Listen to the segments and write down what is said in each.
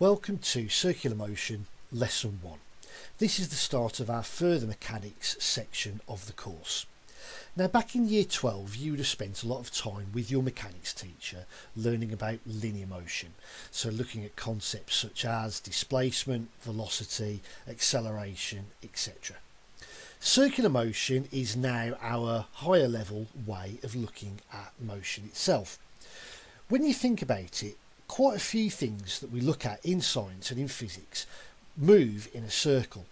Welcome to Circular Motion Lesson 1. This is the start of our further mechanics section of the course. Now, back in year 12 you would have spent a lot of time with your mechanics teacher learning about linear motion, so looking at concepts such as displacement, velocity, acceleration, etc. Circular motion is now our higher level way of looking at motion itself. When you think about it, quite a few things that we look at in science and in physics move in a circle.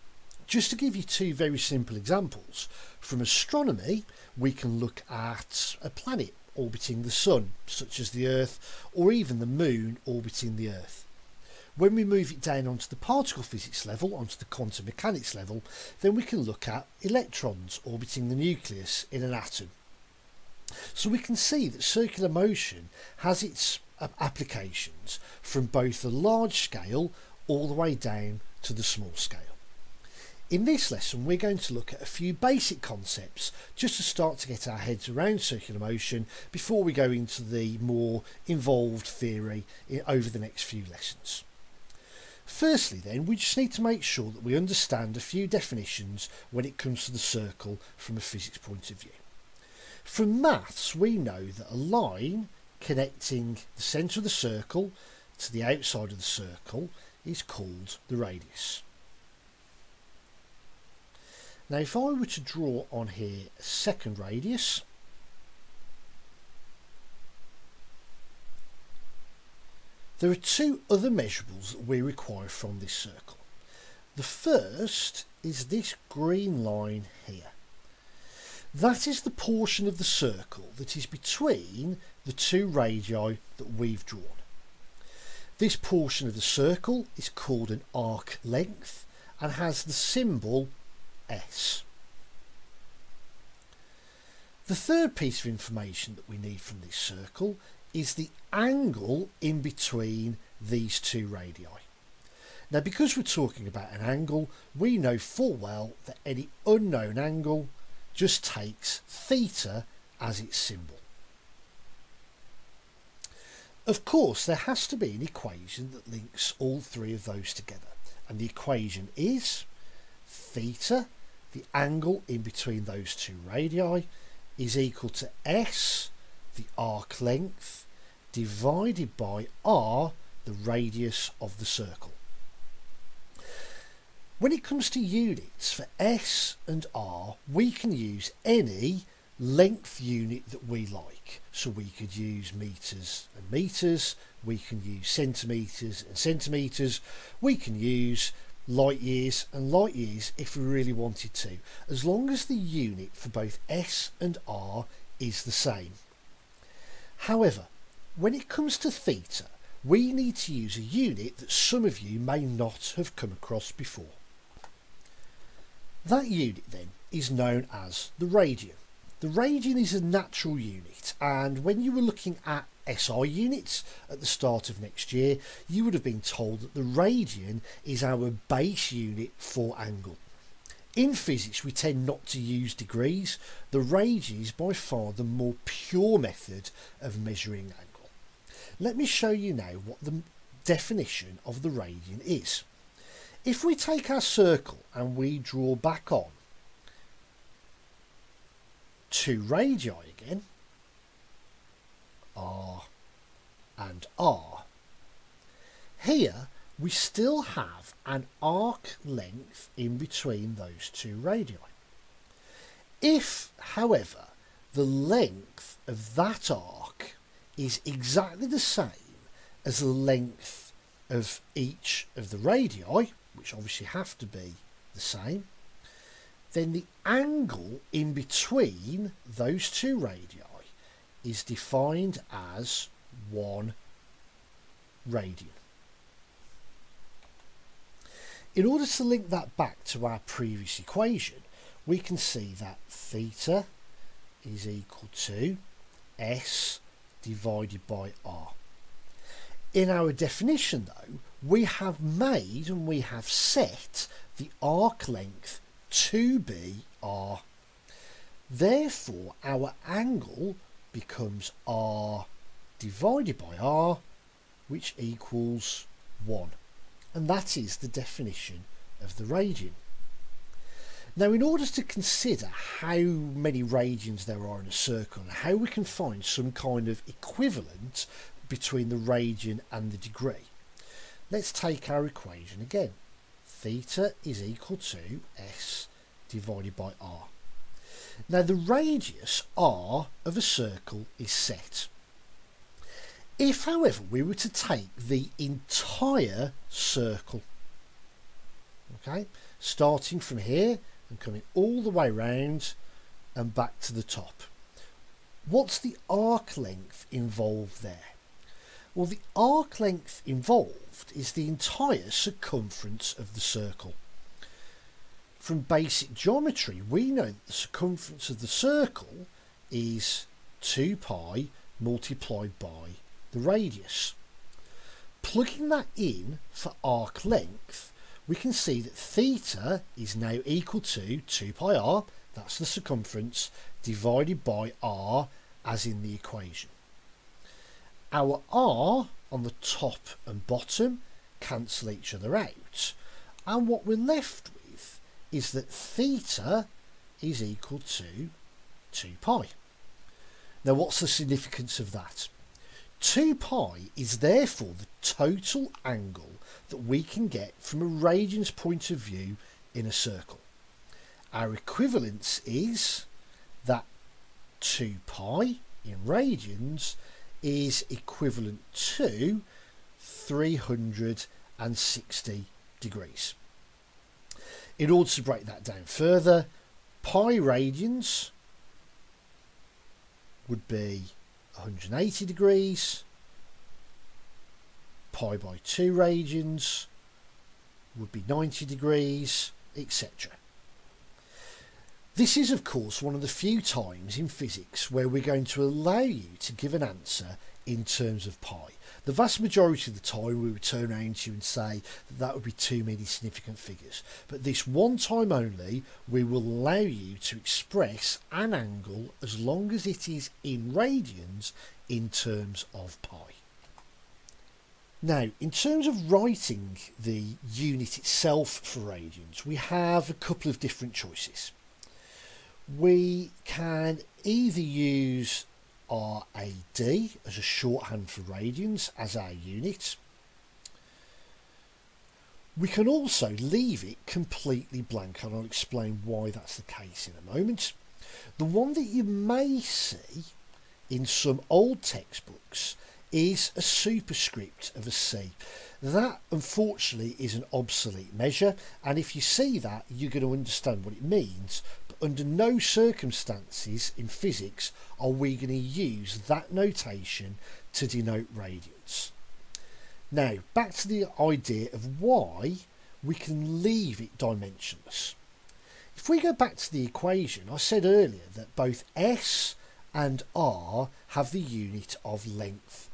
Just to give you two very simple examples, from astronomy we can look at a planet orbiting the sun, such as the Earth, or even the moon orbiting the Earth. When we move it down onto the particle physics level, onto the quantum mechanics level, then we can look at electrons orbiting the nucleus in an atom. So we can see that circular motion has its applications from both the large scale all the way down to the small scale. In this lesson we're going to look at a few basic concepts just to start to get our heads around circular motion before we go into the more involved theory over the next few lessons. Firstly then, we just need to make sure that we understand a few definitions when it comes to the circle from a physics point of view. From maths we know that a line connecting the centre of the circle to the outside of the circle is called the radius. Now if I were to draw on here a second radius, there are two other measurables that we require from this circle. The first is this green line here. That is the portion of the circle that is between the two radii that we've drawn. This portion of the circle is called an arc length and has the symbol S. The third piece of information that we need from this circle is the angle in between these two radii. Now, because we're talking about an angle, we know full well that any unknown angle just takes theta as its symbol. Of course, there has to be an equation that links all three of those together, and the equation is theta, the angle in between those two radii, is equal to S, the arc length, divided by R, the radius of the circle. When it comes to units for S and R, we can use any length unit that we like. So we could use meters and meters, we can use centimeters and centimeters, we can use light years and light years if we really wanted to, as long as the unit for both S and R is the same. However, when it comes to theta, we need to use a unit that some of you may not have come across before. That unit then is known as the radian. The radian is a natural unit, and when you were looking at SI units at the start of next year, you would have been told that the radian is our base unit for angle. In physics we tend not to use degrees. The radian is by far the more pure method of measuring angle. Let me show you now what the definition of the radian is. If we take our circle and we draw back on two radii again, R and R, here we still have an arc length in between those two radii. If, however, the length of that arc is exactly the same as the length of each of the radii, which obviously have to be the same, then the angle in between those two radii is defined as 1 radian. In order to link that back to our previous equation, we can see that theta is equal to S divided by R. In our definition though, we have made and we have set the arc length to be R. Therefore our angle becomes R divided by R, which equals 1 and that is the definition of the radian. Now, in order to consider how many radians there are in a circle and how we can find some kind of equivalent between the radian and the degree, let's take our equation again. Theta is equal to S divided by R. Now, the radius R of a circle is set. If, however, we were to take the entire circle, okay, starting from here and coming all the way round and back to the top, what's the arc length involved there? Well, the arc length involved is the entire circumference of the circle. From basic geometry, we know that the circumference of the circle is 2 pi multiplied by the radius. Plugging that in for arc length, we can see that theta is now equal to 2 pi r, that's the circumference, divided by r as in the equation. Our r on the top and bottom cancel each other out, and what we're left with is that theta is equal to 2 pi. Now, what's the significance of that? 2 pi is therefore the total angle that we can get from a radian's point of view in a circle. Our equivalence is that 2 pi in radians is equivalent to 360 degrees. In order to break that down further, pi radians would be 180 degrees, pi by 2 radians would be 90 degrees, etc. This is, of course, one of the few times in physics where we're going to allow you to give an answer in terms of pi. The vast majority of the time we would turn around to you and say that that would be too many significant figures, but this one time only we will allow you to express an angle as long as it is in radians in terms of pi. Now, in terms of writing the unit itself for radians, we have a couple of different choices. We can either use RAD as a shorthand for radians as our unit. We can also leave it completely blank, and I'll explain why that's the case in a moment. The one that you may see in some old textbooks is a superscript of a C. That, unfortunately, is an obsolete measure, and if you see that, you're going to understand what it means. Under no circumstances in physics are we going to use that notation to denote radians. Now, back to the idea of why we can leave it dimensionless. If we go back to the equation, I said earlier that both S and R have the unit of length.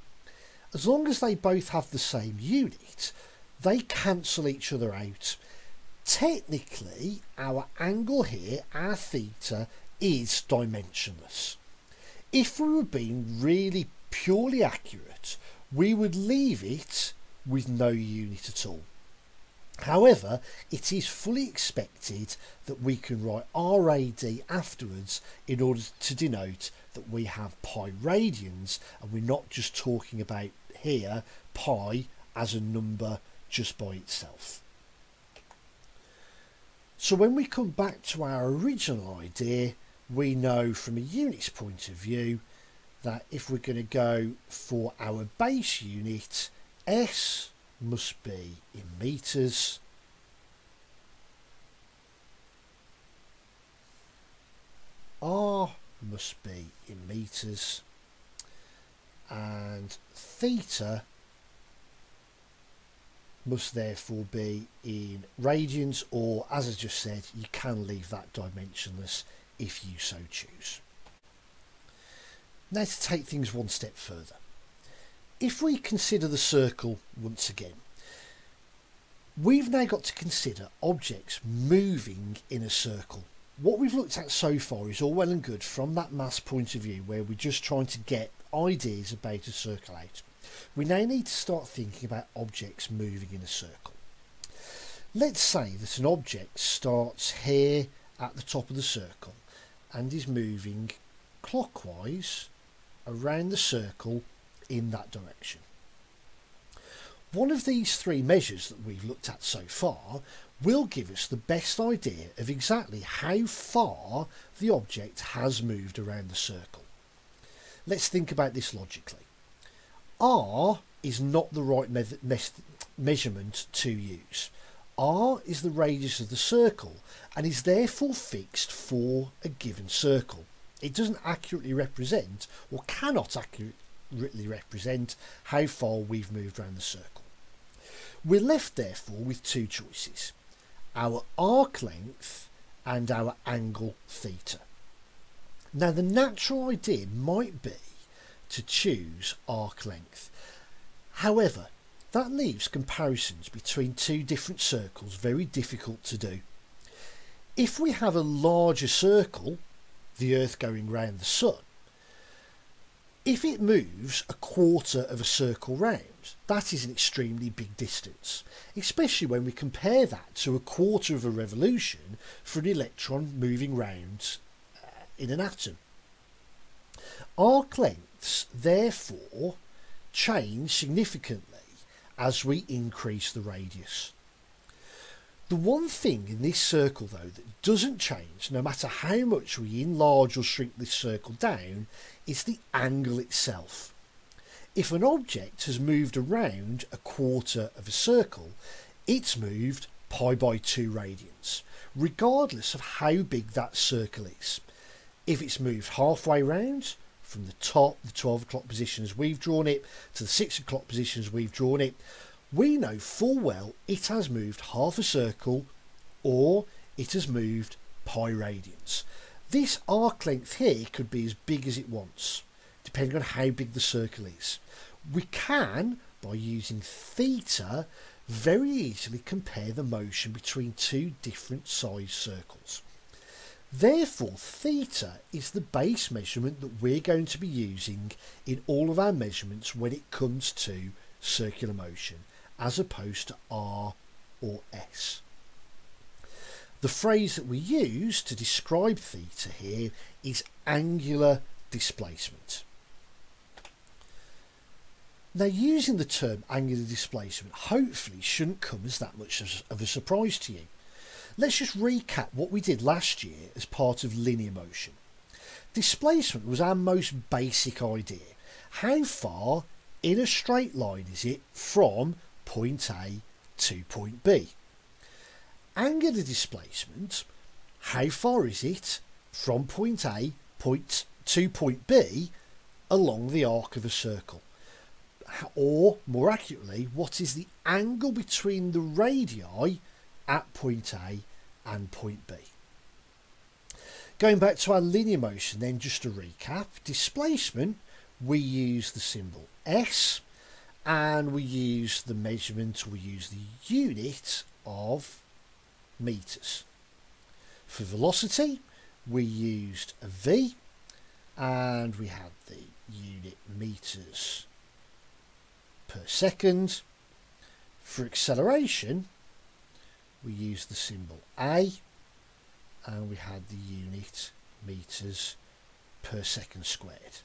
As long as they both have the same unit, they cancel each other out. Technically, our angle here, our theta, is dimensionless. If we were being really purely accurate, we would leave it with no unit at all. However, it is fully expected that we can write RAD afterwards in order to denote that we have pi radians, and we're not just talking about here pi as a number just by itself. So when we come back to our original idea, we know from a unit's point of view that if we're going to go for our base unit, S must be in metres . R must be in metres, and theta must therefore be in radians, or, as I just said, you can leave that dimensionless if you so choose. Now, to take things one step further, if we consider the circle once again, we've now got to consider objects moving in a circle. What we've looked at so far is all well and good from that mass point of view, where we're just trying to get ideas about a circle out. We now need to start thinking about objects moving in a circle. Let's say that an object starts here at the top of the circle and is moving clockwise around the circle in that direction. One of these three measures that we've looked at so far will give us the best idea of exactly how far the object has moved around the circle. Let's think about this logically. R is not the right measurement to use. R is the radius of the circle and is therefore fixed for a given circle. It doesn't accurately represent, or cannot accurately represent, how far we've moved around the circle. We're left therefore with two choices, our arc length and our angle theta. Now the natural idea might be to choose arc length. However, that leaves comparisons between two different circles very difficult to do. If we have a larger circle, the Earth going round the Sun, if it moves a quarter of a circle round, that is an extremely big distance, especially when we compare that to a quarter of a revolution for an electron moving round in an atom. Arc lengths therefore change significantly as we increase the radius. The one thing in this circle though that doesn't change no matter how much we enlarge or shrink this circle down is the angle itself. If an object has moved around a quarter of a circle, it's moved π/2 radians, regardless of how big that circle is. If it's moved halfway round, from the top, the 12 o'clock position as we've drawn it, to the 6 o'clock position as we've drawn it, we know full well it has moved half a circle, or it has moved pi radians. This arc length here could be as big as it wants, depending on how big the circle is. We can, by using theta, very easily compare the motion between two different size circles. Therefore, theta is the base measurement that we're going to be using in all of our measurements when it comes to circular motion, as opposed to R or S. The phrase that we use to describe theta here is angular displacement. Now, using the term angular displacement hopefully shouldn't come as that much of a surprise to you. Let's just recap what we did last year as part of linear motion. Displacement was our most basic idea. How far in a straight line is it from point A to point B? Angular displacement, how far is it from point A to point B along the arc of a circle? Or, more accurately, what is the angle between the radii at point A and point B? Going back to our linear motion then, just to recap, displacement, we use the symbol S and we use the measurement, we use the unit of meters. For velocity, we used a V and we had the unit meters per second. For acceleration, we used the symbol A and we had the unit meters per second squared.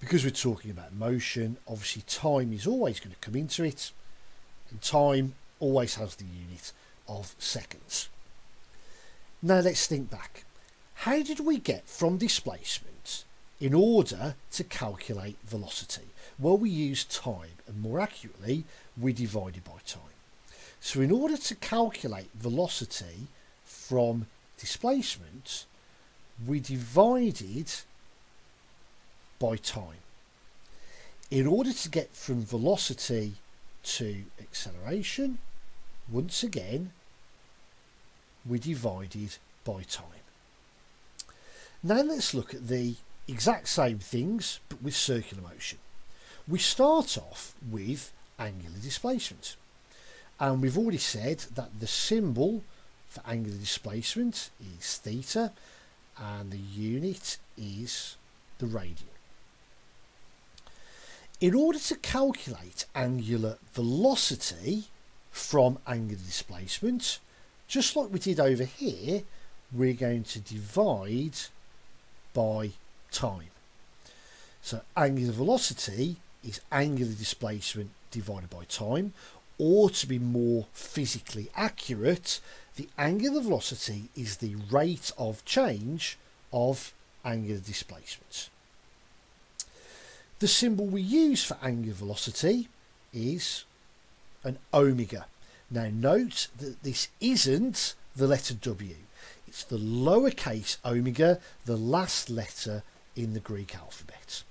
Because we're talking about motion, obviously time is always going to come into it, and time always has the unit of seconds. Now let's think back. How did we get from displacement in order to calculate velocity? Well, we used time, and more accurately, we divided by time. So in order to calculate velocity from displacement, we divided by time. In order to get from velocity to acceleration, once again, we divided by time. Now let's look at the exact same things, but with circular motion. We start off with angular displacement. And we've already said that the symbol for angular displacement is theta and the unit is the radian. In order to calculate angular velocity, from angular displacement. Just like we did over here, we're going to divide by time. So angular velocity is angular displacement divided by time, or to be more physically accurate, the angular velocity is the rate of change of angular displacement. The symbol we use for angular velocity is an omega. Now note that this isn't the letter W. It's the lowercase omega, the last letter in the Greek alphabet.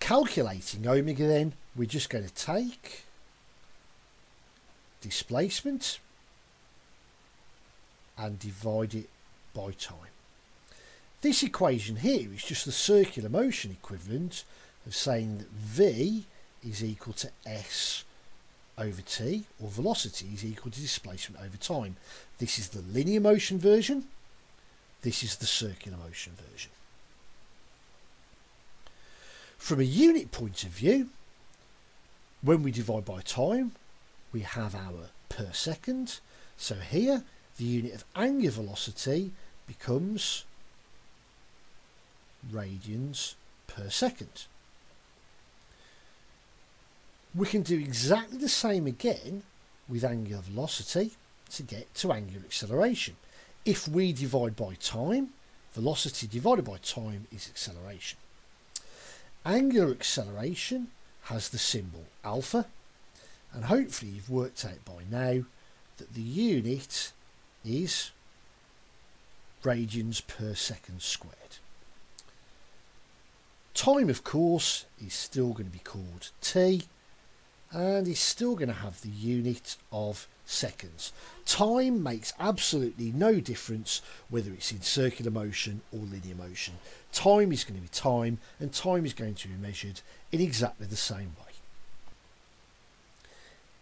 Calculating omega then, we're just going to take displacement and divide it by time. This equation here is just the circular motion equivalent of saying that v is equal to s over t, or velocity is equal to displacement over time. This is the linear motion version, this is the circular motion version. From a unit point of view, when we divide by time, we have our per second. So here, the unit of angular velocity becomes radians per second. We can do exactly the same again with angular velocity to get to angular acceleration. If we divide by time, velocity divided by time is acceleration. Angular acceleration has the symbol alpha, and hopefully you've worked out by now that the unit is radians per second squared. Time, of course, is still going to be called t, and it's still going to have the unit of seconds. Time makes absolutely no difference whether it's in circular motion or linear motion. Time is going to be time, and time is going to be measured in exactly the same way.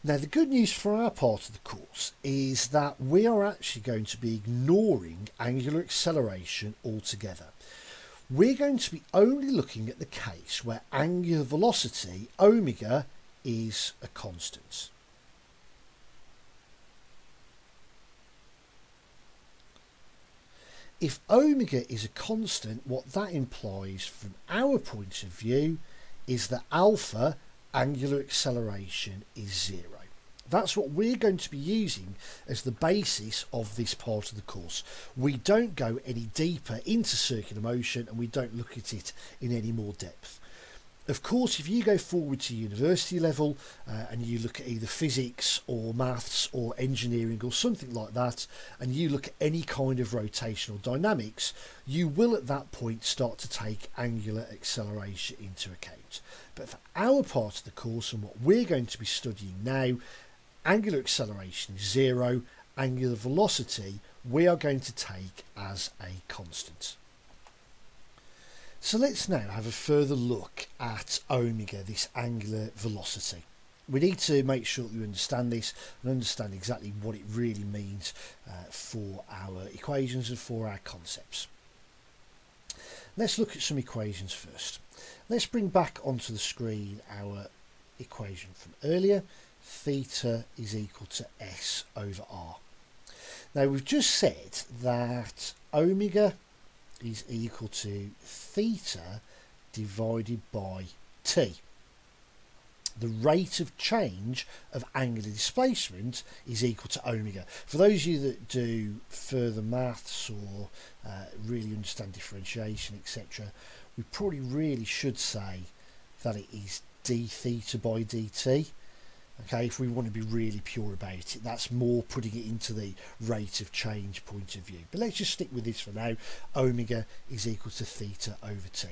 Now, the good news for our part of the course is that we are actually going to be ignoring angular acceleration altogether. We're going to be only looking at the case where angular velocity, omega, is a constant. If omega is a constant, what that implies from our point of view is that alpha, angular acceleration, is zero. That's what we're going to be using as the basis of this part of the course. We don't go any deeper into circular motion, and we don't look at it in any more depth. Of course, if you go forward to university level and you look at either physics or maths or engineering or something like that, and you look at any kind of rotational dynamics, you will at that point start to take angular acceleration into account. But for our part of the course and what we're going to be studying now, angular acceleration is zero, angular velocity we are going to take as a constant. So let's now have a further look at omega, this angular velocity. We need to make sure that we understand this and understand exactly what it really means for our equations and for our concepts. Let's look at some equations first. Let's bring back onto the screen our equation from earlier. Theta is equal to S over R. Now we've just said that omega is equal to theta divided by t. The rate of change of angular displacement is equal to omega. For those of you that do further maths or really understand differentiation, etc., we probably really should say that it is d theta by dt. Okay, if we want to be really pure about it, that's more putting it into the rate of change point of view. But let's just stick with this for now. Omega is equal to theta over t.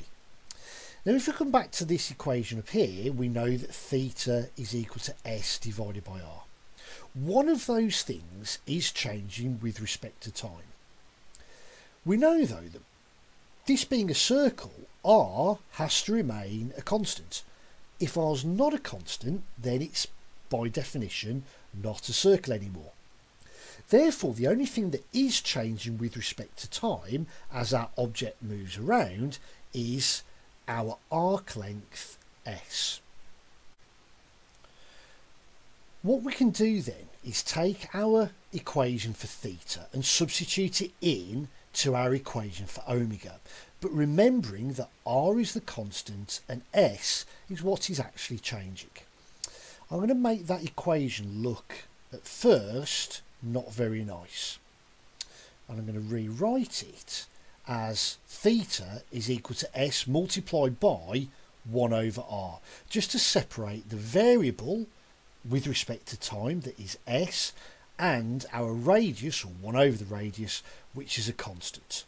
Now, if we come back to this equation up here, we know that theta is equal to s divided by r. One of those things is changing with respect to time. We know, though, that this being a circle, r has to remain a constant. If r's not a constant, then it's by definition not a circle anymore. Therefore, the only thing that is changing with respect to time as our object moves around is our arc length s. What we can do then is take our equation for theta and substitute it in to our equation for omega, but remembering that r is the constant and s is what is actually changing. I'm going to make that equation look at first not very nice, and I'm going to rewrite it as theta is equal to s multiplied by 1 over r, just to separate the variable with respect to time that is s and our radius, or 1 over the radius, which is a constant.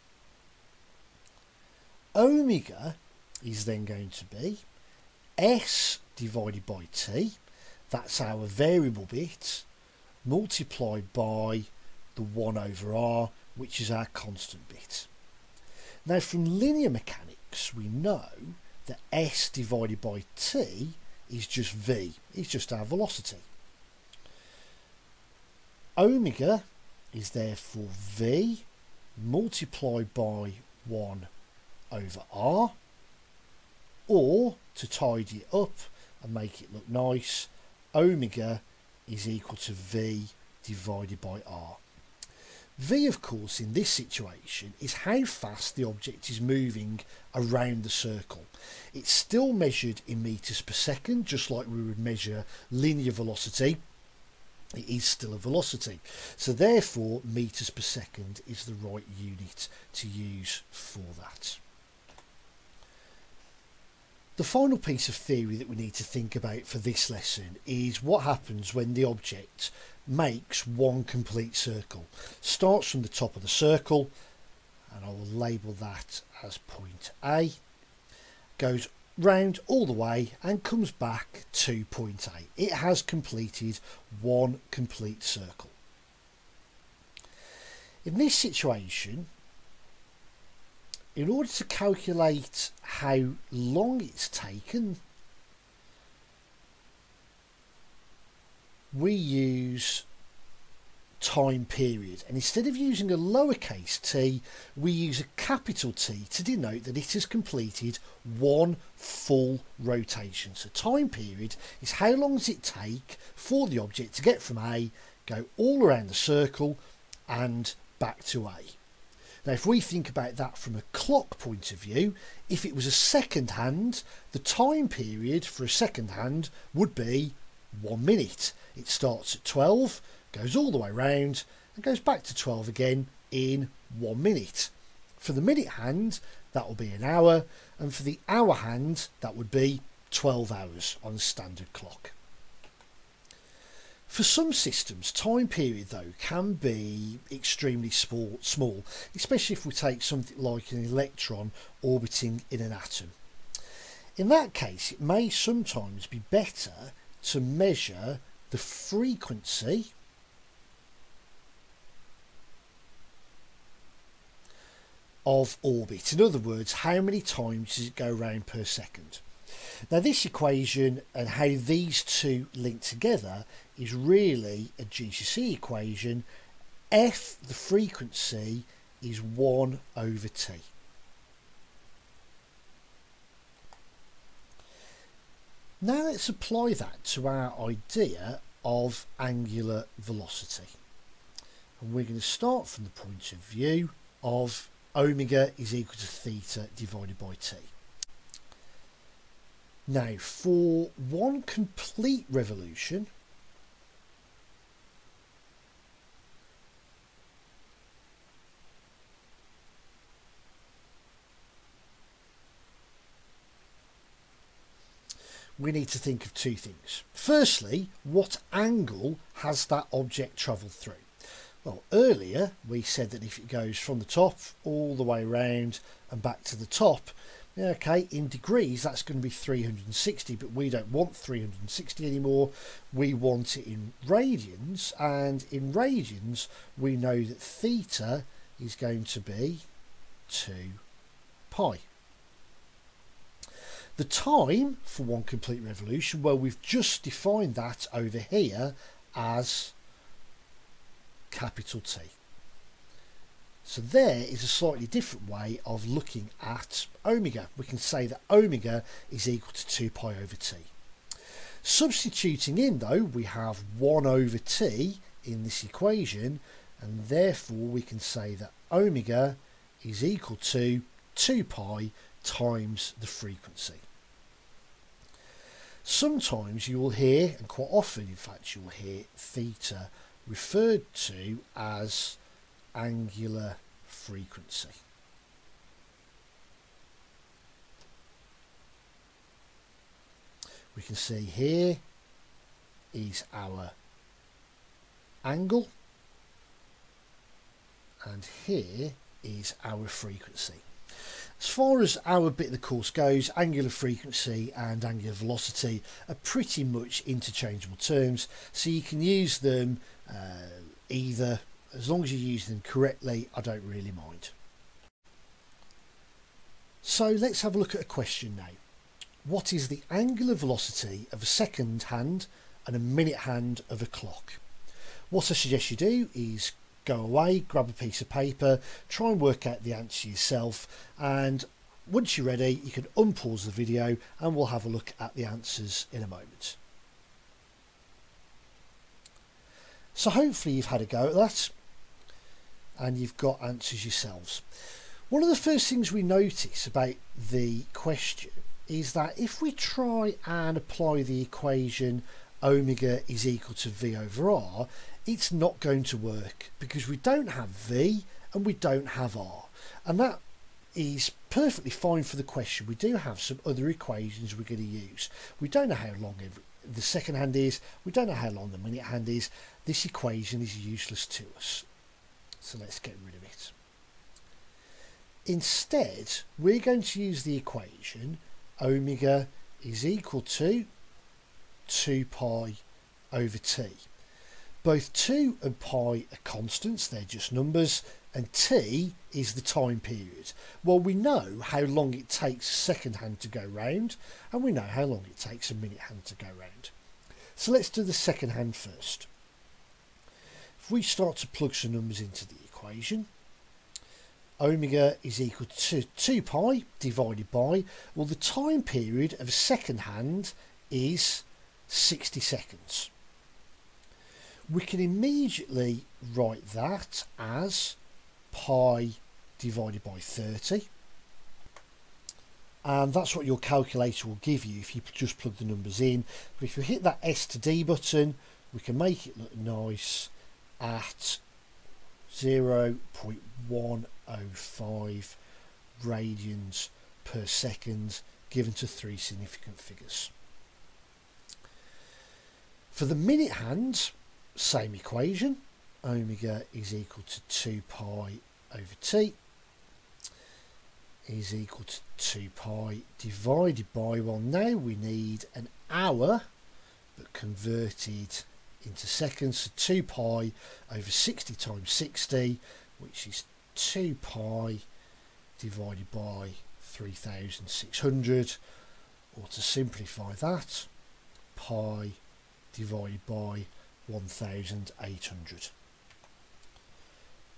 Omega is then going to be s divided by t, that's our variable bit, multiplied by the 1 over r, which is our constant bit. Now from linear mechanics we know that s divided by t is just v, it's just our velocity. Omega is therefore v multiplied by 1 over r, or to tidy it up and make it look nice, omega is equal to v divided by r. V, of course, in this situation is how fast the object is moving around the circle. It's still measured in meters per second, just like we would measure linear velocity. It is still a velocity, so therefore meters per second is the right unit to use for that. The final piece of theory that we need to think about for this lesson is what happens when the object makes one complete circle. Starts from the top of the circle, and I will label that as point A, goes round all the way and comes back to point A. It has completed one complete circle. In this situation, in order to calculate how long it's taken, we use time period, and instead of using a lowercase t, we use a capital T to denote that it has completed one full rotation. So time period is how long does it take for the object to get from A, go all around the circle and back to A. Now if we think about that from a clock point of view, if it was a second hand, the time period for a second hand would be 1 minute. It starts at 12, goes all the way round and goes back to 12 again in 1 minute. For the minute hand, that will be an hour, and for the hour hand, that would be 12 hours on a standard clock. For some systems, time period though can be extremely small, especially if we take something like an electron orbiting in an atom. In that case, it may sometimes be better to measure the frequency of orbit. In other words, how many times does it go round per second? Now this equation and how these two link together is really a GCSE equation. F, the frequency, is 1 over t. Now let's apply that to our idea of angular velocity. And we're going to start from the point of view of omega is equal to theta divided by t. Now for one complete revolution, we need to think of two things. Firstly, what angle has that object travelled through? Well, earlier we said that if it goes from the top all the way round and back to the top, okay, in degrees that's going to be 360, but we don't want 360 anymore. We want it in radians, and in radians we know that theta is going to be 2 pi. The time for one complete revolution, well, we've just defined that over here as capital T. So there is a slightly different way of looking at omega. We can say that omega is equal to 2 pi over t. Substituting in, though, we have 1 over t in this equation, and therefore we can say that omega is equal to 2 pi times the frequency. Sometimes you will hear, and quite often in fact you'll hear, theta referred to as angular frequency. We can see here is our angle, and here is our frequency. As far as our bit of the course goes, angular frequency and angular velocity are pretty much interchangeable terms, so you can use them either. As long as you use them correctly, I don't really mind. So let's have a look at a question now. What is the angular velocity of a second hand and a minute hand of a clock? What I suggest you do is go away, grab a piece of paper, try and work out the answer yourself, and once you're ready you can unpause the video and we'll have a look at the answers in a moment. So hopefully you've had a go at that and you've got answers yourselves. One of the first things we notice about the question is that if we try and apply the equation omega is equal to v over r, it's not going to work because we don't have v and we don't have r, and that is perfectly fine for the question. We do have some other equations we're going to use. We don't know how long the second hand is, we don't know how long the minute hand is. This equation is useless to us, so let's get rid of it. Instead we're going to use the equation omega is equal to 2 pi over t. Both 2 and pi are constants, they're just numbers, and t is the time period. Well, we know how long it takes a second hand to go round, and we know how long it takes a minute hand to go round. So let's do the second hand first. If we start to plug some numbers into the equation, omega is equal to 2 pi divided by, well, the time period of a second hand is 60 seconds. We can immediately write that as pi divided by 30, and that's what your calculator will give you if you just plug the numbers in. But if you hit that S to D button, we can make it look nice at 0.105 radians per second, given to 3 significant figures. For the minute hand, same equation, omega is equal to 2 pi over t is equal to 2 pi divided by, well, now we need an hour but converted into seconds, so 2 pi over 60 times 60, which is 2 pi divided by 3600, or to simplify that, pi divided by 1800.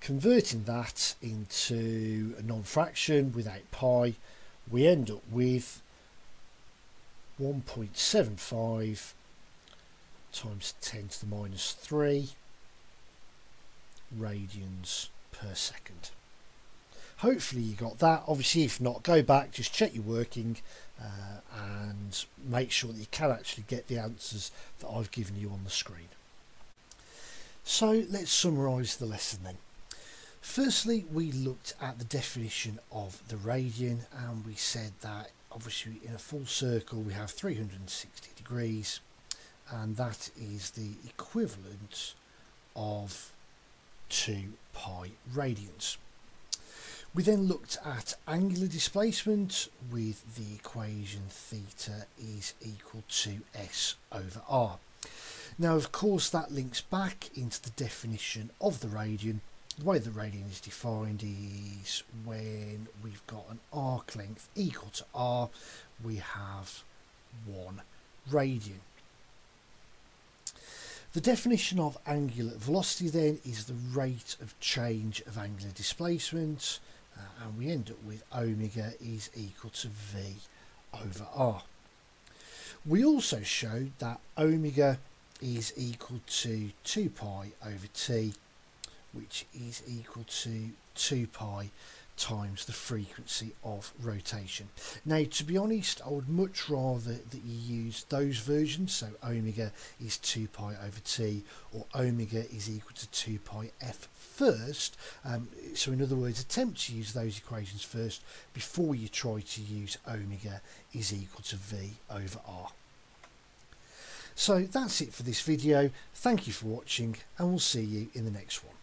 Converting that into a non-fraction without pi, we end up with 1.75 times 10 to the minus 3 radians per second. Hopefully you got that. Obviously if not, go back, just check your working and make sure that you can actually get the answers that I've given you on the screen. So let's summarise the lesson then. Firstly, we looked at the definition of the radian, and we said that obviously in a full circle we have 360 degrees, and that is the equivalent of 2 pi radians. We then looked at angular displacement with the equation theta is equal to s over r. Now, of course, that links back into the definition of the radian. The way the radian is defined is when we've got an arc length equal to r, we have 1 radian. The definition of angular velocity then is the rate of change of angular displacement. And we end up with omega is equal to v over r. We also showed that omega is equal to 2 pi over t, which is equal to 2 pi times the frequency of rotation. Now, to be honest, I would much rather that you use those versions, so omega is 2 pi over t, or omega is equal to 2 pi f first. So in other words, attempt to use those equations first before you try to use omega is equal to v over r. So that's it for this video. Thank you for watching, and we'll see you in the next one.